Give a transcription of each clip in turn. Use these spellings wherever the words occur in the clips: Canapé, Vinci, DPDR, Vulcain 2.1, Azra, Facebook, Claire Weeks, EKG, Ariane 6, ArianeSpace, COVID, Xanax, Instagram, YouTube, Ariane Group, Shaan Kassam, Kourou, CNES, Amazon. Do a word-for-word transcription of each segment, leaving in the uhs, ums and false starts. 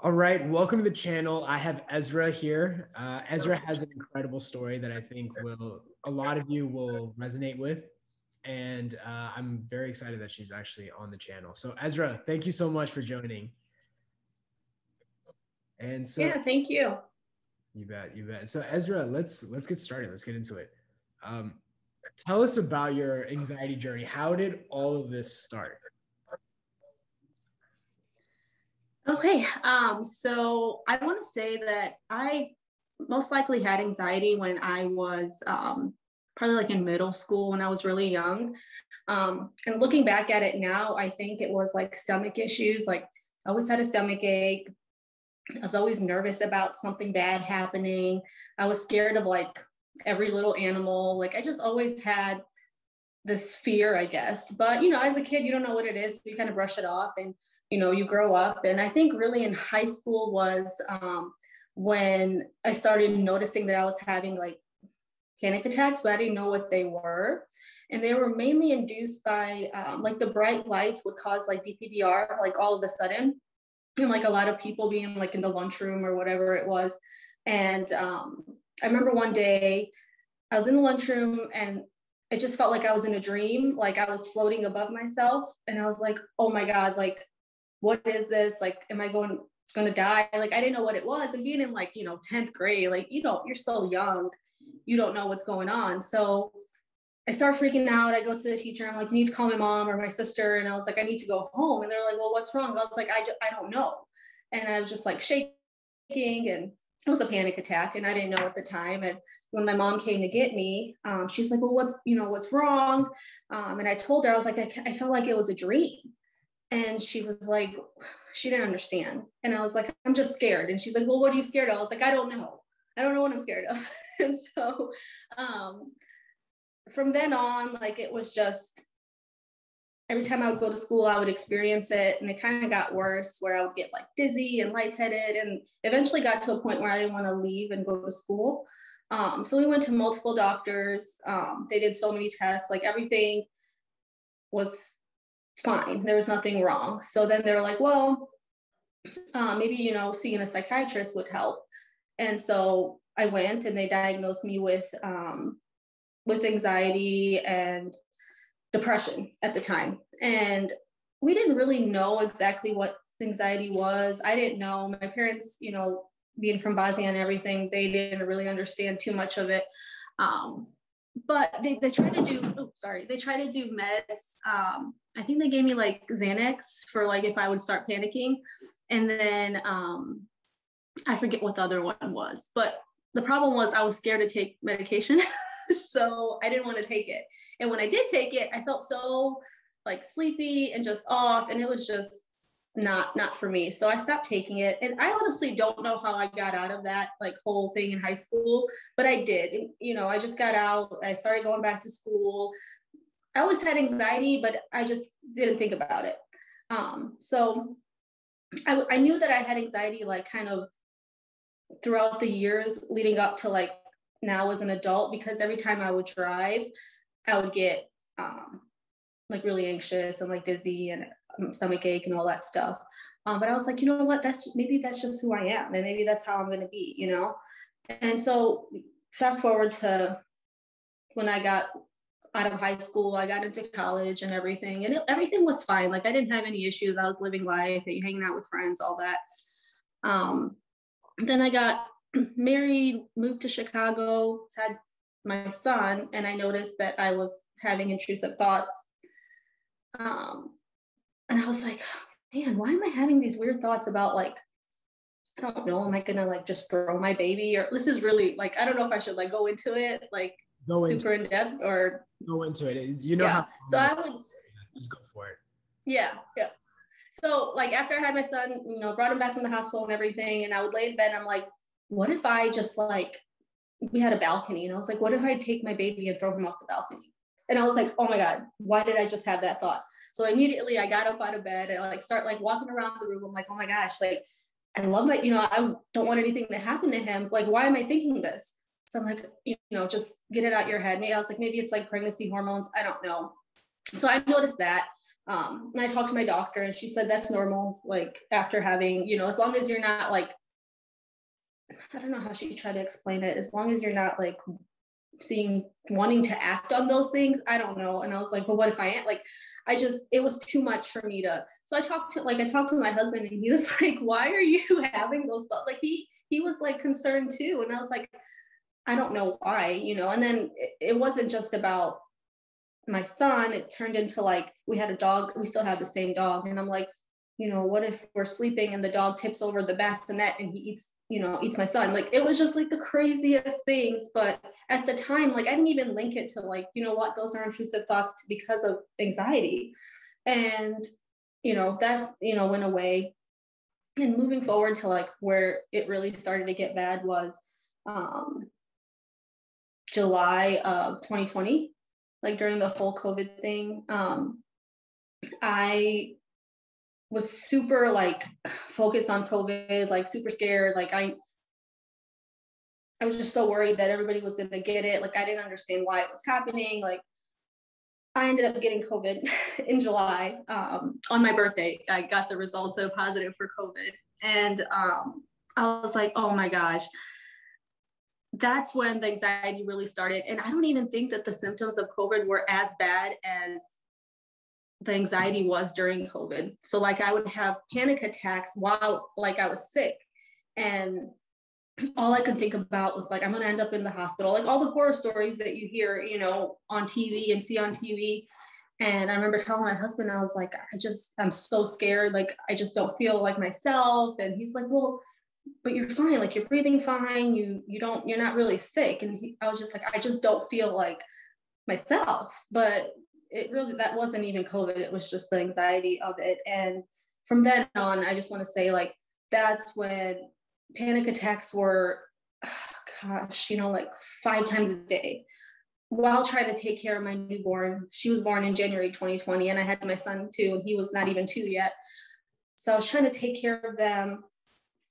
All right, welcome to the channel. I have Ezra here. Uh, Ezra has an incredible story that I think will a lot of you will resonate with, and uh, I'm very excited that she's actually on the channel. So Ezra, thank you so much for joining. And so yeah, thank you. You bet, you bet. So Ezra, let's let's get started. Let's get into it. Um, tell us about your anxiety journey. How did all of this start? Okay, um, so I want to say that I most likely had anxiety when I was um, probably like in middle school, when I was really young. Um, and looking back at it now, I think it was like stomach issues. Like I always had a stomach ache. I was always nervous about something bad happening. I was scared of like every little animal. Like I just always had this fear, I guess. But, you know, as a kid, you don't know what it is. So you kind of brush it off and, you know, you grow up. And I think really in high school was um, when I started noticing that I was having like panic attacks, but I didn't know what they were. And they were mainly induced by um, like the bright lights would cause like D P D R, like all of a sudden. And like a lot of people being like in the lunchroom or whatever it was. And um, I remember one day I was in the lunchroom and it just felt like I was in a dream. Like I was floating above myself and I was like, oh my God, like, what is this? Like, am I going, going to die? Like, I didn't know what it was. And being in like, you know, tenth grade, like, you know, you're so young, you don't know what's going on. So I start freaking out. I go to the teacher. I'm like, you need to call my mom or my sister. And I was like, I need to go home. And they're like, well, what's wrong? I was like, I, just, I don't know. And I was just like shaking, and it was a panic attack. And I didn't know at the time. And when my mom came to get me, um, she's like, well, what's, you know, what's wrong? Um, and I told her, I was like, I, I felt like it was a dream. And she was like, she didn't understand. And I was like, I'm just scared. And she's like, well, what are you scared of? I was like, I don't know. I don't know what I'm scared of. And so um, from then on, like, it was just, every time I would go to school, I would experience it. And it kind of got worse, where I would get like dizzy and lightheaded, and eventually got to a point where I didn't want to leave and go to school. Um, so we went to multiple doctors. Um, they did so many tests, like everything was fine. There was nothing wrong. So then they're like, well, uh, maybe, you know, seeing a psychiatrist would help. And so I went, and they diagnosed me with, um, with anxiety and depression at the time. And we didn't really know exactly what anxiety was. I didn't know. My parents, you know, being from Bosnia and everything, they didn't really understand too much of it. Um, but they, they tried to do, oh, sorry, they tried to do meds. Um, I think they gave me like Xanax for like if I would start panicking. And then um, I forget what the other one was, but the problem was I was scared to take medication. So I didn't want to take it. And when I did take it, I felt so like sleepy and just off. And it was just not, not for me. So I stopped taking it. And I honestly don't know how I got out of that like whole thing in high school, but I did. And, you know, I just got out. I started going back to school. I always had anxiety, but I just didn't think about it. Um, so I, I knew that I had anxiety, like kind of throughout the years leading up to like now as an adult, because every time I would drive, I would get um, like really anxious and like dizzy and um, stomach ache and all that stuff. Um, but I was like, you know what, that's just, maybe that's just who I am. And maybe that's how I'm going to be, you know? And so fast forward to when I got out of high school, I got into college and everything, and it, everything was fine. Like I didn't have any issues. I was living life, hanging out with friends, all that. Um, then I got married, moved to Chicago, had my son, and I noticed that I was having intrusive thoughts. Um, and I was like, man, why am I having these weird thoughts about like, I don't know, am I gonna like just throw my baby? Or this is really like, I don't know if I should like go into it, like go super in depth or go into it. You know, yeah. How so I would just go for it. Yeah, yeah. So like after I had my son, you know, brought him back from the hospital and everything, and I would lay in bed and I'm like, what if I just like, we had a balcony, and I was like, what if I take my baby and throw him off the balcony? And I was like, oh my God, why did I just have that thought? So immediately I got up out of bed and like start like walking around the room. I'm like, oh my gosh, like, I love my, you know, I don't want anything to happen to him. Like, why am I thinking this? So I'm like, you know, just get it out your head. Maybe I was like, maybe it's like pregnancy hormones. I don't know. So I noticed that. Um, and I talked to my doctor and she said, that's normal. Like after having, you know, as long as you're not like, I don't know how she tried to explain it. As long as you're not like seeing, wanting to act on those things, I don't know. And I was like, but what if I am? Like, I just, it was too much for me to, so I talked to, like, I talked to my husband and he was like, why are you having those thoughts? Like he, he was like concerned too. And I was like, I don't know why, you know. And then it, it wasn't just about my son. It turned into like, we had a dog, we still have the same dog. And I'm like, you know, what if we're sleeping and the dog tips over the bassinet and he eats, you know, eats my son? Like, it was just like the craziest things. But at the time, like, I didn't even link it to like, you know what, those are intrusive thoughts because of anxiety. And, you know, that, you know, went away. And moving forward to like where it really started to get bad was um, July of twenty twenty, like during the whole COVID thing. Um, I was super like focused on COVID, like super scared. Like I, I was just so worried that everybody was going to get it. Like I didn't understand why it was happening. Like I ended up getting COVID in July, um, on my birthday. I got the results of positive for COVID. And, um, I was like, oh my gosh, that's when the anxiety really started. And I don't even think that the symptoms of COVID were as bad as the anxiety was during COVID. So like I would have panic attacks while like I was sick, and all I could think about was like, I'm going to end up in the hospital, like all the horror stories that you hear, you know, on T V and see on T V. And I remember telling my husband, I was like, I just, I'm so scared. Like, I just don't feel like myself. And he's like, well, but you're fine. Like you're breathing fine. You, you don't, you're not really sick. And he, I was just like, I just don't feel like myself. But it really, that wasn't even COVID. It was just the anxiety of it. And from then on, I just want to say like, that's when panic attacks were, oh gosh, you know, like five times a day while trying to take care of my newborn. She was born in January, twenty twenty. And I had my son too, and he was not even two yet. So I was trying to take care of them.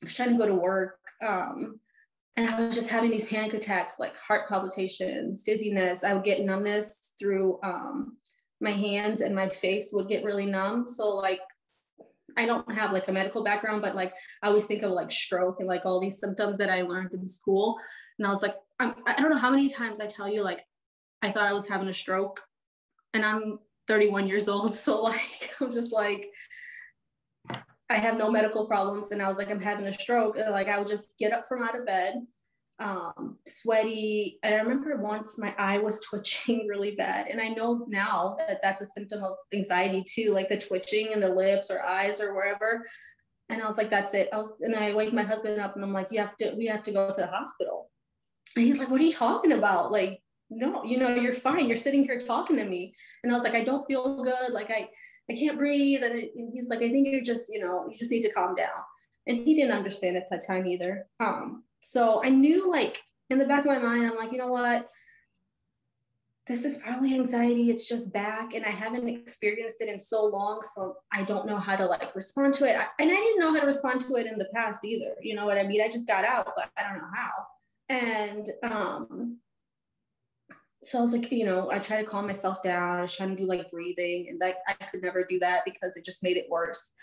I was trying to go to work. Um, And I was just having these panic attacks, like heart palpitations, dizziness. I would get numbness through um, my hands, and my face would get really numb. So like, I don't have like a medical background, but like, I always think of like stroke and like all these symptoms that I learned in school. And I was like, I'm, I don't know how many times I tell you, like, I thought I was having a stroke, and I'm thirty-one years old. So like, I'm just like, I have no medical problems. And I was like, I'm having a stroke. And like, I would just get up from out of bed, um, sweaty. And I remember once my eye was twitching really bad. And I know now that that's a symptom of anxiety too, like the twitching in the lips or eyes or wherever. And I was like, that's it. I was, and I wake my husband up and I'm like, you have to, we have to go to the hospital. And he's like, what are you talking about? Like, no, you know, you're fine. You're sitting here talking to me. And I was like, I don't feel good. Like I, I can't breathe. And, it, and he was like, I think you're just, you know, you just need to calm down. And he didn't understand at that time either. Um, so I knew, like, in the back of my mind, I'm like, you know what? This is probably anxiety. It's just back. And I haven't experienced it in so long. So I don't know how to like respond to it. I, and I didn't know how to respond to it in the past either. You know what I mean? I just got out, but I don't know how. And, um, so I was like, you know, I tried to calm myself down. I was trying to do like breathing, and like I could never do that because it just made it worse.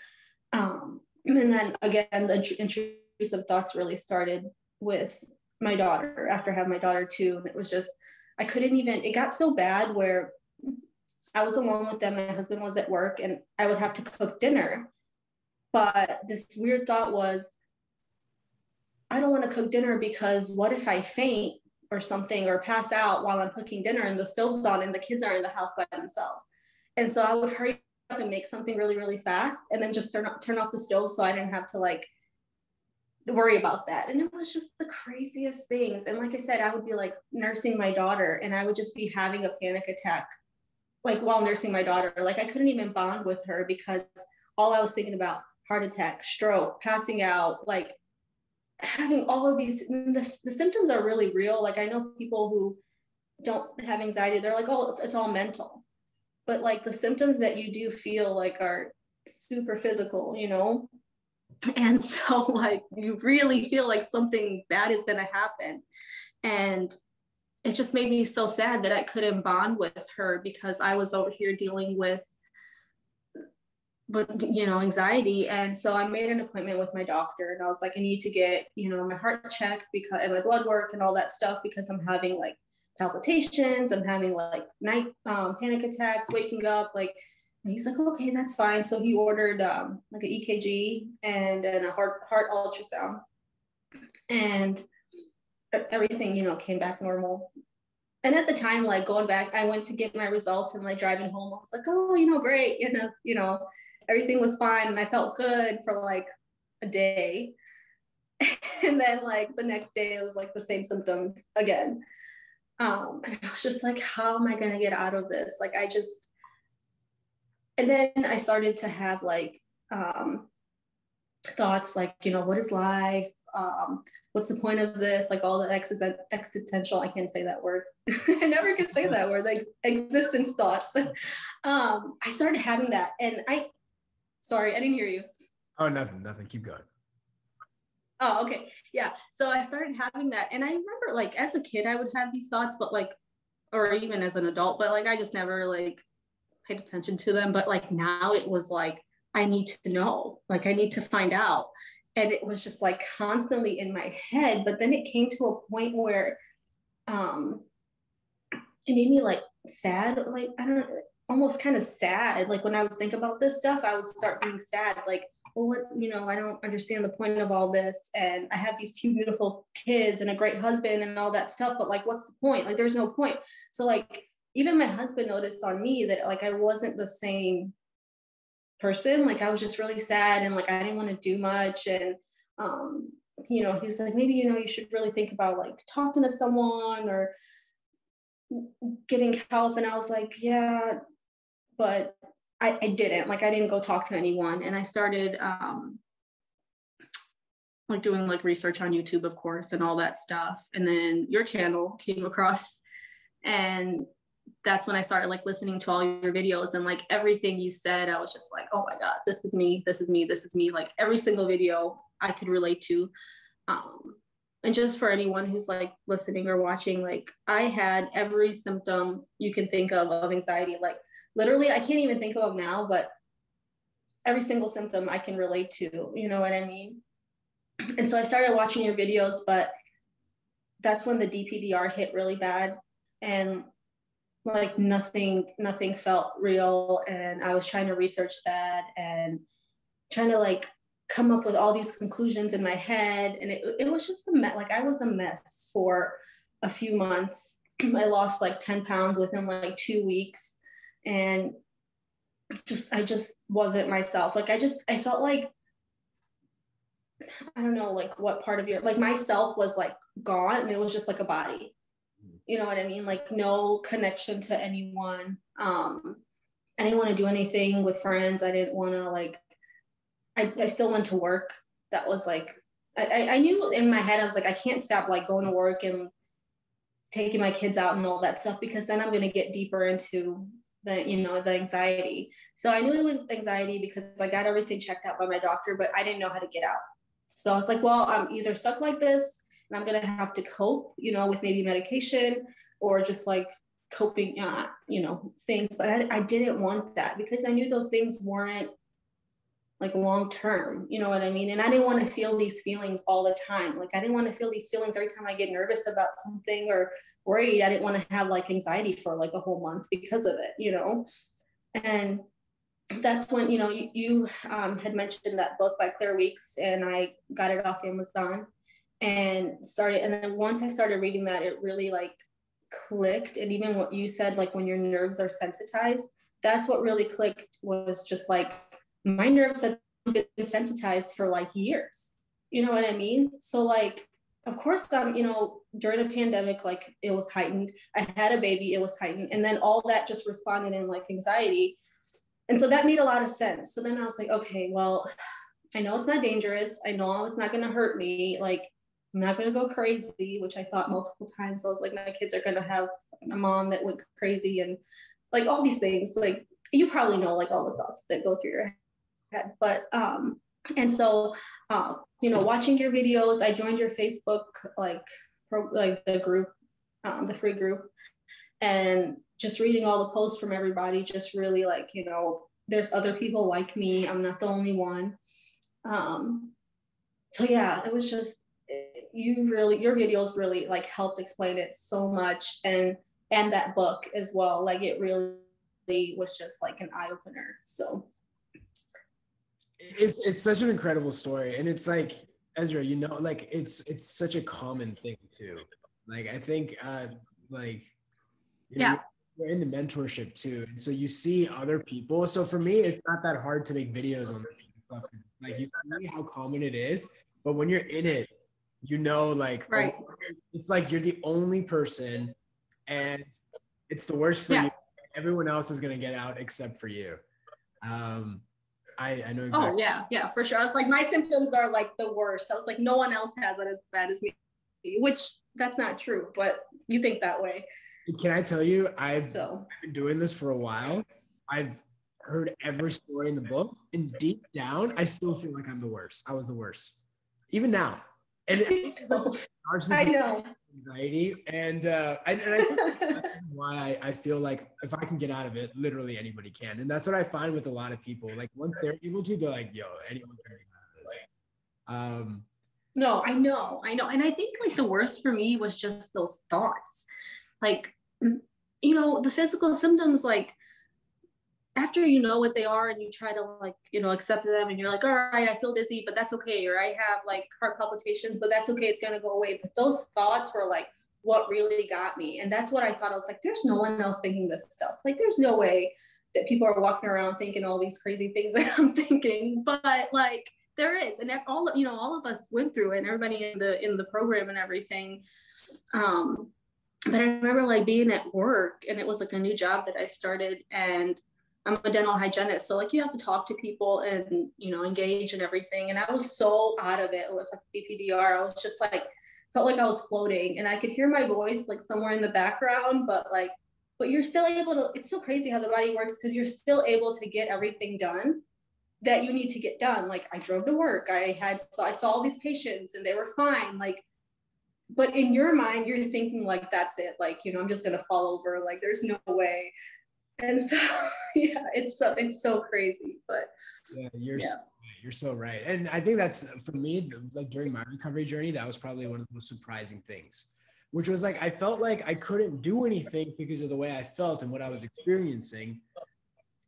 Um, and then again, the intrusive thoughts really started with my daughter after I had my daughter too. And it was just, I couldn't even, it got so bad where I was alone with them. My husband was at work, and I would have to cook dinner. But this weird thought was, I don't want to cook dinner because what if I faint or something, or pass out while I'm cooking dinner and the stove's on and the kids are in the house by themselves? And so I would hurry up and make something really, really fast, and then just turn, turn off the stove so I didn't have to like worry about that. And it was just the craziest things. And like I said, I would be like nursing my daughter, and I would just be having a panic attack, like while nursing my daughter. Like I couldn't even bond with her because all I was thinking about, heart attack, stroke, passing out, like having all of these, the, the symptoms are really real. Like I know people who don't have anxiety, they're like, oh, it's, it's all mental. But like the symptoms that you do feel like are super physical, you know? And so like, you really feel like something bad is going to happen. And it just made me so sad that I couldn't bond with her because I was over here dealing with but you know, anxiety. And so I made an appointment with my doctor, and I was like, I need to get, you know, my heart checked because, and my blood work and all that stuff, because I'm having like palpitations, I'm having like night um, panic attacks, waking up, like. And he's like, okay, that's fine. So he ordered um, like an E K G and then a heart heart ultrasound, and everything, you know, came back normal. And at the time, like going back, I went to get my results, and like driving home, I was like, oh, you know, great, you know, you know, everything was fine, and I felt good for like a day, and then like the next day it was like the same symptoms again. Um, and I was just like, how am I gonna get out of this? Like I just. And then I started to have like um, thoughts like, you know, what is life? Um, what's the point of this? Like all the existen- existential, I can't say that word. I never could say that word, like existence thoughts. um, I started having that, and I, sorry, I didn't hear you. Oh, nothing, nothing. Keep going. Oh, okay. Yeah. So I started having that. And I remember like as a kid, I would have these thoughts, but like, or even as an adult, but like, I just never like, paid attention to them. But like now it was like, I need to know, like I need to find out. And it was just like constantly in my head. But then it came to a point where um it made me like sad, like I don't know, almost kind of sad. Like when I would think about this stuff, I would start being sad, like, well, what, you know, I don't understand the point of all this, and I have these two beautiful kids and a great husband and all that stuff, but like what's the point? Like there's no point. So like even my husband noticed on me that like I wasn't the same person. Like I was just really sad, and like I didn't want to do much. And um, you know, he's like, maybe, you know, you should really think about like talking to someone or getting help. And I was like, yeah, but I, I didn't. Like I didn't go talk to anyone. And I started um, like doing like research on YouTube, of course, and all that stuff. And then your channel came across, and that's when I started like listening to all your videos, and like everything you said, I was just like, oh my God, this is me, this is me, this is me. Like every single video I could relate to. Um, and just for anyone who's like listening or watching, like I had every symptom you can think of, of anxiety. Like literally, I can't even think of them now, but every single symptom I can relate to, you know what I mean? And so I started watching your videos, but that's when the D P D R hit really bad. And like nothing, nothing felt real. And I was trying to research that and trying to like come up with all these conclusions in my head. And it, it was just a mess. Like I was a mess for a few months. I lost like ten pounds within like two weeks. And just, I just wasn't myself. Like I just, I felt like, I don't know, like what part of your, like myself was like gone, and it was just like a body. You know what I mean? Like no connection to anyone. Um, I didn't want to do anything with friends. I didn't want to like, I, I still went to work. That was like, I, I knew in my head, I was like, I can't stop like going to work and taking my kids out and all that stuff, because then I'm going to get deeper into the, you know, the anxiety. So I knew it was anxiety because I got everything checked out by my doctor, but I didn't know how to get out. So I was like, well, I'm either stuck like this, and I'm going to have to cope, you know, with maybe medication or just like coping, uh, you know, things. But I, I didn't want that, because I knew those things weren't like long term, you know what I mean? And I didn't want to feel these feelings all the time. Like I didn't want to feel these feelings every time I get nervous about something or worried. I didn't want to have like anxiety for like a whole month because of it, you know? And that's when, you know, you, you um, had mentioned that book by Claire Weeks, and I got it off Amazon. And started, and then once I started reading that, it really like clicked. And even what you said, like when your nerves are sensitized, that's what really clicked, was just like, my nerves have been sensitized for like years, you know what I mean? So like, of course, um, you know, during a pandemic, like it was heightened. I had a baby, it was heightened. And then all that just responded in like anxiety. And so that made a lot of sense. So then I was like, okay, well, I know it's not dangerous. I know it's not going to hurt me. Like, I'm not going to go crazy, which I thought multiple times. I was like, my kids are going to have a mom that went crazy, and like all these things, like you probably know, like all the thoughts that go through your head. But, um, and so, uh, you know, watching your videos, I joined your Facebook, like, pro, like the group, um, the free group, and just reading all the posts from everybody, just really like, you know, there's other people like me. I'm not the only one. Um, so yeah, it was just, you really, your videos really like helped explain it so much. And, and that book as well. Like it really was just like an eye opener. So it's, it's such an incredible story. And it's like, Ezra, you know, like it's, it's such a common thing too. Like, I think uh, like, you yeah. know, we're into mentorship too. And so you see other people. So for me, it's not that hard to make videos on this stuff. Like you see how common it is, but when you're in it, you know, like, right. oh, it's like, you're the only person and it's the worst for yeah. you. Everyone else is going to get out except for you. Um, I, I know exactly. Oh yeah, yeah, for sure. I was like, my symptoms are like the worst. I was like, no one else has it as bad as me, which that's not true, but you think that way. Can I tell you, I've, so. I've been doing this for a while. I've heard every story in the book, and deep down, I still feel like I'm the worst. I was the worst, even now. And I know. Anxiety, and uh, I, and I think that's why I, I feel like if I can get out of it, literally anybody can. And that's what I find with a lot of people. Like once they're able to, they're like, "Yo, anyone can get out of this." Um, no, I know, I know, and I think like the worst for me was just those thoughts. Like, you know, the physical symptoms, like after you know what they are and you try to like, you know, accept them and you're like, all right, I feel dizzy, but that's okay. Or I have like heart palpitations, but that's okay. It's going to go away. But those thoughts were like what really got me. And that's what I thought. I was like, there's no one else thinking this stuff. Like, there's no way that people are walking around thinking all these crazy things that I'm thinking, but like there is. And all, you know, all of us went through it and everybody in the, in the program and everything. Um, But I remember like being at work and it was like a new job that I started and I'm a dental hygienist. So like you have to talk to people and, you know, engage and everything. And I was so out of it with like D P D R. I was just like, felt like I was floating and I could hear my voice like somewhere in the background, but like, but you're still able to, it's so crazy how the body works because you're still able to get everything done that you need to get done. Like I drove to work. I had, so I saw all these patients and they were fine. Like, but in your mind, you're thinking like, that's it. Like, you know, I'm just going to fall over. Like, there's no way. And so, yeah, it's so, it's so crazy, but yeah, you're, yeah. So, you're so right. And I think that's for me, like during my recovery journey, that was probably one of the most surprising things, which was like, I felt like I couldn't do anything because of the way I felt and what I was experiencing.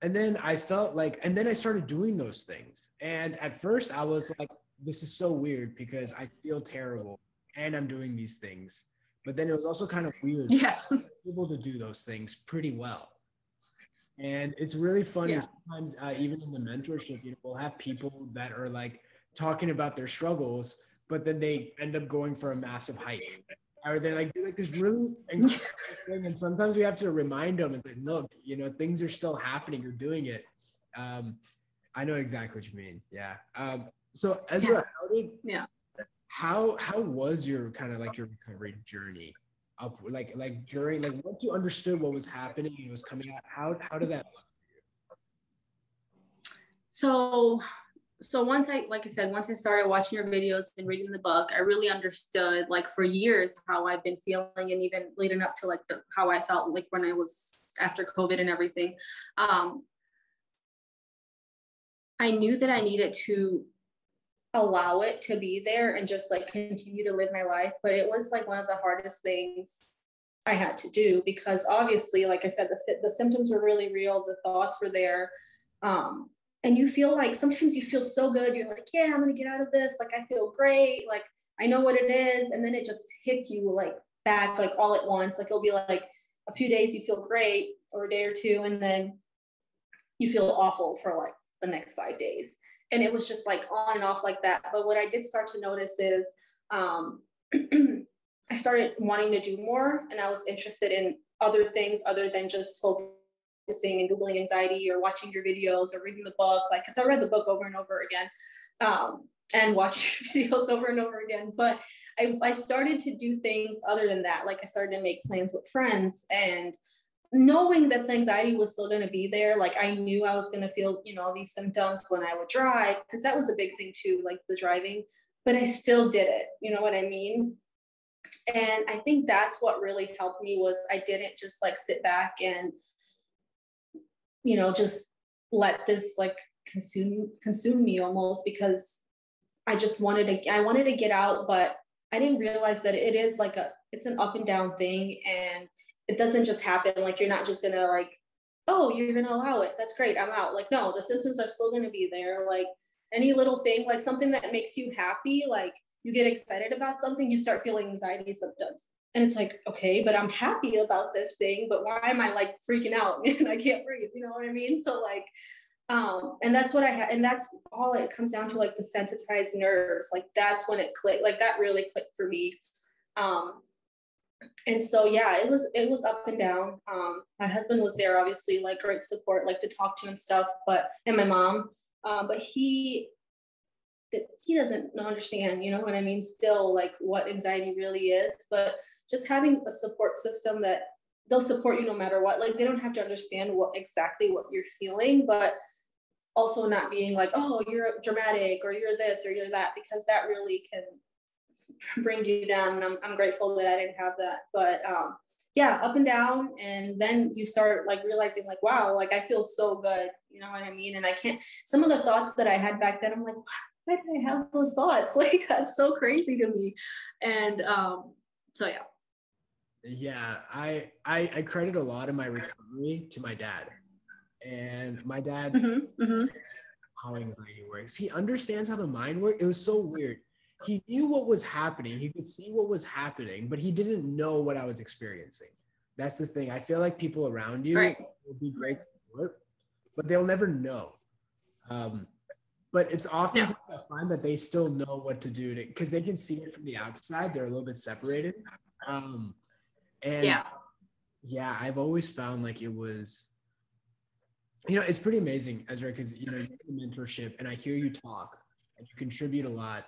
And then I felt like, and then I started doing those things. And at first I was like, this is so weird because I feel terrible. And I'm doing these things, but then it was also kind of weird. Yeah, I was able to do those things pretty well, and it's really funny. Yeah. Sometimes, uh, even in the mentorship, you know, we'll have people that are like talking about their struggles, but then they end up going for a massive hike, or they like do like this really incredible thing. And sometimes we have to remind them and like, look, you know, things are still happening. You're doing it. Um, I know exactly what you mean. Yeah. Um, so Ezra, yeah. how did? Yeah. How how was your kind of like your recovery journey up like like during like once you understood what was happening and was coming out, how how did that? So so once I like I said once I started watching your videos and reading the book, I really understood like for years how I've been feeling and even leading up to like the how I felt like when I was after COVID and everything. Um, I knew that I needed to allow it to be there and just like continue to live my life. But it was like one of the hardest things I had to do because obviously, like I said, the, the symptoms were really real. The thoughts were there. Um, and you feel like sometimes you feel so good. You're like, yeah, I'm going to get out of this. Like, I feel great. Like, I know what it is. And then it just hits you like back, like all at once. Like, it'll be like a few days you feel great or a day or two. And then you feel awful for like the next five days. And it was just like on and off like that. But what I did start to notice is um, I started wanting to do more and I was interested in other things other than just focusing and Googling anxiety or watching your videos or reading the book. Like, cause I read the book over and over again um, and watched your videos over and over again. But I, I started to do things other than that. Like I started to make plans with friends and knowing that the anxiety was still going to be there. Like I knew I was going to feel, you know, these symptoms when I would drive, because that was a big thing too, like the driving, but I still did it. You know what I mean? And I think that's what really helped me was I didn't just like sit back and, you know, just let this like consume consume me almost, because I just wanted to I wanted to get out, but I didn't realize that it is like a it's an up and down thing, and it doesn't just happen. Like, you're not just gonna like, oh, you're gonna allow it, that's great, I'm out. Like, no, the symptoms are still gonna be there. Like, any little thing, like something that makes you happy, like you get excited about something, you start feeling anxiety symptoms. And it's like, okay, but I'm happy about this thing, but why am I like freaking out and I can't breathe? You know what I mean? So like, um, and that's what I had. And that's all it comes down to, like the sensitized nerves. Like, that's when it clicked, like that really clicked for me. Um, and so, yeah, it was, it was up and down. Um, my husband was there, obviously, like great support, like to talk to and stuff, but, and my mom, um, but he, that he doesn't understand, you know what I mean, still, like what anxiety really is. But just having a support system that they'll support you no matter what, like they don't have to understand what exactly what you're feeling, but also not being like, oh, you're dramatic or you're this or you're that, because that really can bring you down. And I'm, I'm grateful that I didn't have that. But um, yeah, up and down. And then you start like realizing like, wow, like I feel so good, you know what I mean? And I can't, some of the thoughts that I had back then, I'm like, wow, why did I have those thoughts? Like, that's so crazy to me. And um, so, yeah. Yeah, I, I I credit a lot of my recovery to my dad. And my dad, mm-hmm, mm-hmm. how anxiety works. He understands how the mind works. It was so weird. He knew what was happening. He could see what was happening, but he didn't know what I was experiencing. That's the thing. I feel like people around you right. will be great support, but they'll never know. Um, But it's often yeah. I find that they still know what to do, because they can see it from the outside. They're a little bit separated. Um, and yeah. yeah, I've always found like it was, you know, it's pretty amazing, Azra, because, you know, you do mentorship and I hear you talk and you contribute a lot.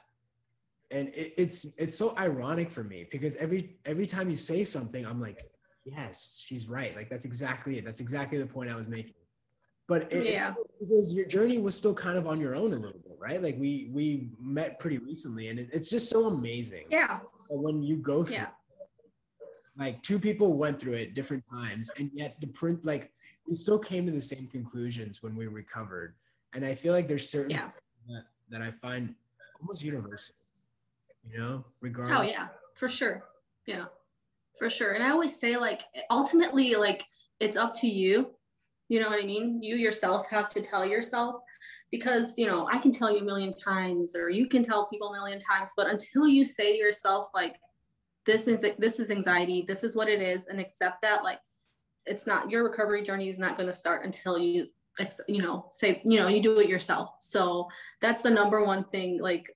And it, it's it's so ironic for me, because every every time you say something, I'm like, yes, she's right. Like, that's exactly it. That's exactly the point I was making. But it, yeah. because your journey was still kind of on your own a little bit, right? Like we we met pretty recently, and it, it's just so amazing. Yeah. So when you go through, yeah. it, like two people went through it different times, and yet the print, like we still came to the same conclusions when we recovered. And I feel like there's certain yeah. that, that I find almost universal, you know, regardless. Oh yeah, for sure. Yeah, for sure. And I always say, like, ultimately, like it's up to you. You know what I mean? You yourself have to tell yourself, because, you know, I can tell you a million times, or you can tell people a million times, but until you say to yourself, like, this is, this is anxiety, this is what it is, and accept that, like, it's not, your recovery journey is not going to start until you, you know, say, you know, you do it yourself. So that's the number one thing, like,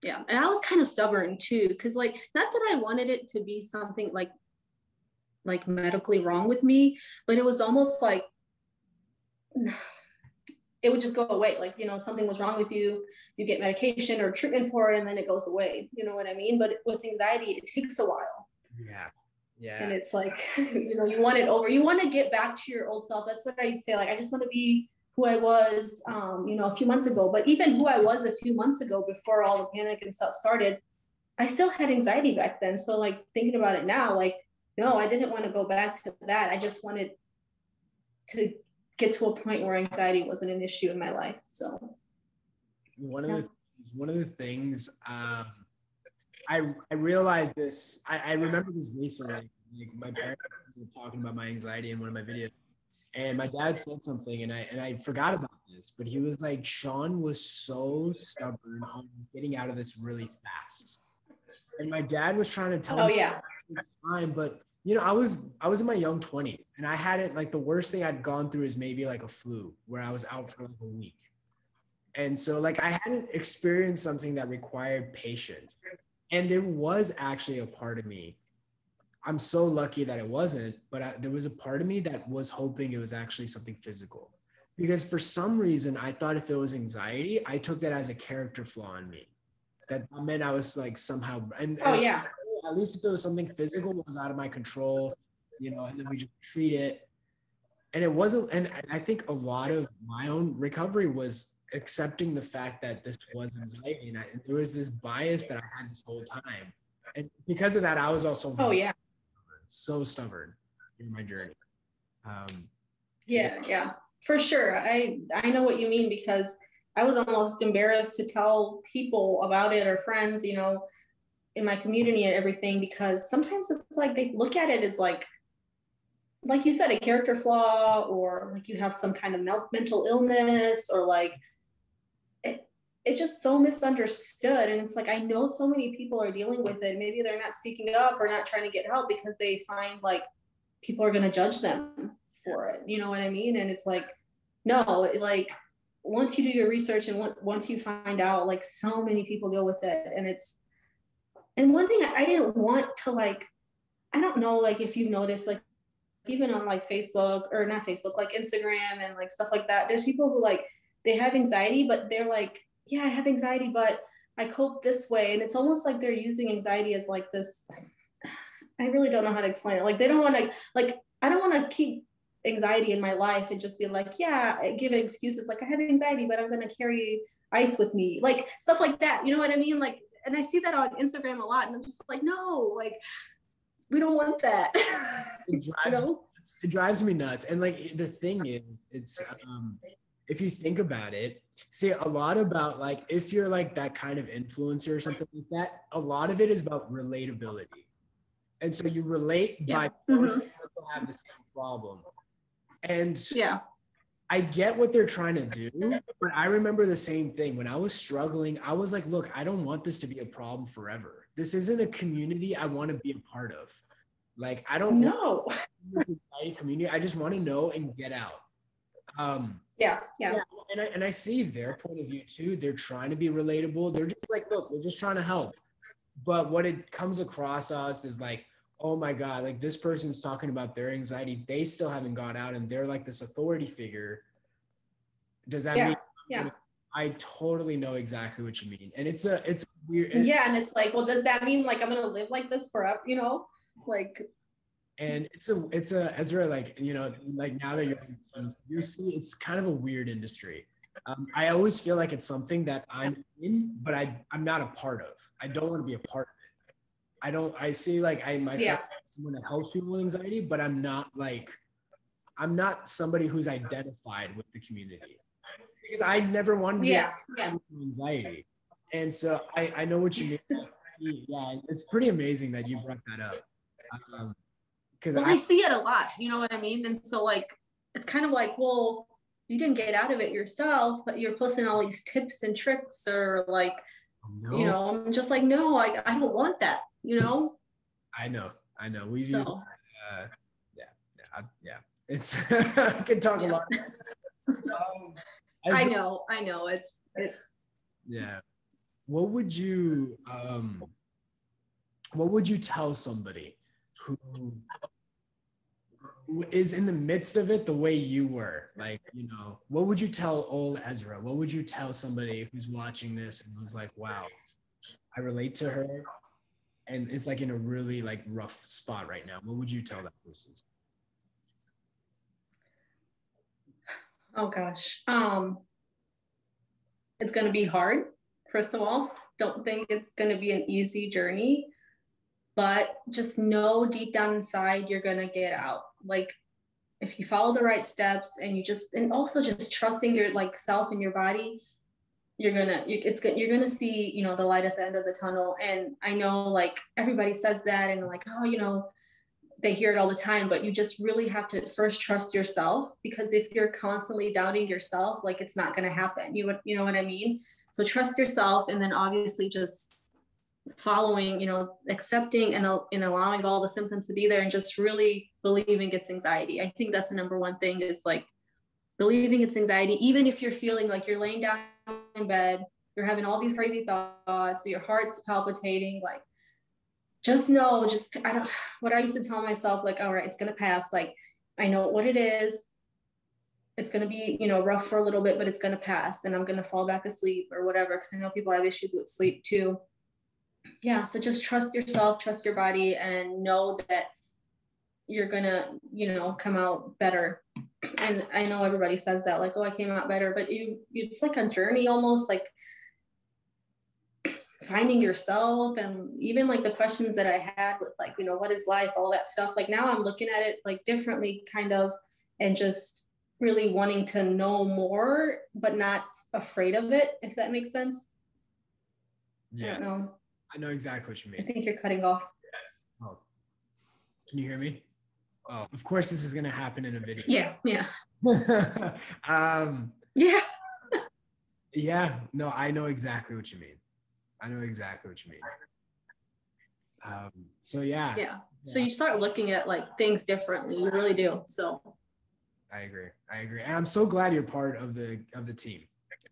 yeah. And I was kind of stubborn too, because like, not that I wanted it to be something like, like medically wrong with me, but it was almost like it would just go away. Like, you know, something was wrong with you, you get medication or treatment for it, and then it goes away. You know what I mean? But with anxiety, it takes a while. Yeah. Yeah. And it's like, you know, you want it over, you want to get back to your old self. That's what I used to say. Like, I just want to be who I was, um, you know, a few months ago. But even who I was a few months ago, before all the panic and stuff started, I still had anxiety back then. So like, thinking about it now, like, no, I didn't want to go back to that. I just wanted to get to a point where anxiety wasn't an issue in my life. So one yeah. of the one of the things um, I I realized this. I, I remember this recently. Like, my parents were talking about my anxiety in one of my videos, and my dad said something, and I and I forgot about this. But he was like, "Shaan was so stubborn on getting out of this really fast." And my dad was trying to tell oh, me yeah. time, but you know, I was I was in my young twenties, and I hadn't, like, the worst thing I'd gone through is maybe like a flu, where I was out for like a week. And so like, I hadn't experienced something that required patience. And there was actually a part of me, I'm so lucky that it wasn't, but I, there was a part of me that was hoping it was actually something physical. Because for some reason, I thought if it was anxiety, I took that as a character flaw in me. That meant I was like somehow, and oh yeah, at least if it was something physical, it was out of my control, you know, and then we just treat it. And it wasn't, and I think a lot of my own recovery was accepting the fact that this was anxiety, and I, there was this bias that I had this whole time. And because of that, I was also oh yeah, so stubborn in my journey. Um, yeah, yeah. For sure. I, I know what you mean, because I was almost embarrassed to tell people about it or friends, you know, in my community and everything, because sometimes it's like they look at it as like, like you said, a character flaw, or like you have some kind of mental illness, or like it, it's just so misunderstood. And it's like, I know so many people are dealing with it. Maybe they're not speaking up or not trying to get help because they find like people are going to judge them for it. You know what I mean? And it's like, no, it, like once you do your research and once you find out, like so many people deal with it. And it's, and one thing I, I didn't want to, like, I don't know, like if you've noticed, like, even on like Facebook or not Facebook, like Instagram and like stuff like that, there's people who like, they have anxiety, but they're like, yeah, I have anxiety, but I cope this way. And it's almost like they're using anxiety as like this, I really don't know how to explain it. Like, they don't want to, like, I don't want to keep anxiety in my life and just be like, yeah, give excuses. Like, I have anxiety, but I'm going to carry ice with me. Like stuff like that. You know what I mean? Like, and I see that on Instagram a lot, and I'm just like, no, like, we don't want that. It drives, you know? It drives me nuts. And like, the thing is, it's, um, if you think about it, see a lot about like, if you're like that kind of influencer or something like that, a lot of it is about relatability. And so you relate yeah. by mm-hmm. people have the same problem. And yeah, I get what they're trying to do, but I remember the same thing when I was struggling. I was like, look, I don't want this to be a problem forever. This isn't a community I want to be a part of. Like, I don't know this anxiety community. I just want to know and get out. Um, yeah, yeah. yeah and, I, and I see their point of view too. They're trying to be relatable. They're just like, look, we're just trying to help. But what it comes across us is like, oh my God, like this person's talking about their anxiety. They still haven't got out and they're like this authority figure. Does that yeah, mean? Yeah. I totally know exactly what you mean. And it's a, it's weird. It's, yeah. And it's like, well, does that mean like, I'm going to live like this forever? You know, like. And it's a, it's a, Ezra, like, you know, like now that you're, you see, it's kind of a weird industry. Um, I always feel like it's something that I'm in, but I, I'm not a part of. I don't want to be a part of. I don't, I see like I myself yeah. someone that helps people with anxiety, but I'm not like, I'm not somebody who's identified with the community, because I never wanted to be yeah. yeah. with anxiety. And so I, I know what you mean. Yeah, it's pretty amazing that you brought that up. Um, cause well, I, I see it a lot, you know what I mean? And so like, it's kind of like, well, you didn't get out of it yourself, but you're posting all these tips and tricks or like, no. you know, I'm just like, no, I, I don't want that. You know, I know, I know. We, so. uh, yeah, yeah, I, yeah. It's I can talk yeah. a lot. Um, I know, I know. It's, it's. Yeah. What would you, um, what would you tell somebody who, who is in the midst of it the way you were? Like, you know, what would you tell old Ezra? What would you tell somebody who's watching this and was like, wow, I relate to her, and it's like in a really like rough spot right now? What would you tell that person? Oh gosh. Um, it's going to be hard. First of all, don't think it's going to be an easy journey, but just know deep down inside, you're going to get out. Like if you follow the right steps and you just, and also just trusting your like self and your body, you're gonna, it's good. You're gonna see, you know, the light at the end of the tunnel. And I know like everybody says that and like, oh, you know, they hear it all the time, but you just really have to first trust yourself, because if you're constantly doubting yourself, like it's not going to happen. You would, you know what I mean? So trust yourself. And then obviously just following, you know, accepting and, and allowing all the symptoms to be there, and just really believing it's anxiety. I think that's the number one thing, is like believing it's anxiety. Even if you're feeling like you're laying down in bed, you're having all these crazy thoughts, your heart's palpitating, like just know, just I don't what I used to tell myself, like, all right, it's gonna pass. Like, I know what it is. It's gonna be, you know, rough for a little bit, but it's gonna pass, and I'm gonna fall back asleep or whatever, because I know people have issues with sleep too. Yeah, so just trust yourself, trust your body, and know that you're gonna, you know, come out better. And I know everybody says that, like, oh, I came out better, but you, you it's like a journey almost, like finding yourself. And even like the questions that I had with like, you know, what is life, all that stuff, like now I'm looking at it like differently, kind of, and just really wanting to know more, but not afraid of it, if that makes sense. Yeah, I don't know. I know exactly what you mean. I think you're cutting off. Oh, can you hear me? Oh, of course this is going to happen in a video. Yeah, yeah. um, yeah. Yeah, no, I know exactly what you mean. I know exactly what you mean. Um, so yeah. Yeah. So you start looking at like things differently. You really do. So I agree. I agree. And I'm so glad you're part of the of the team.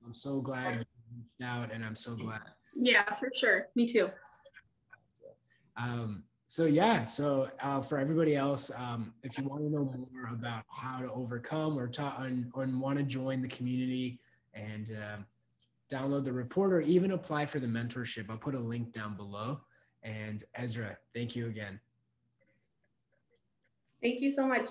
I'm so glad you reached out, and I'm so glad. Yeah, for sure. Me too. Um, so yeah, so uh, for everybody else, um, if you want to know more about how to overcome or ta- and, and want to join the community and uh, download the report or even apply for the mentorship, I'll put a link down below. And Azra, thank you again. Thank you so much.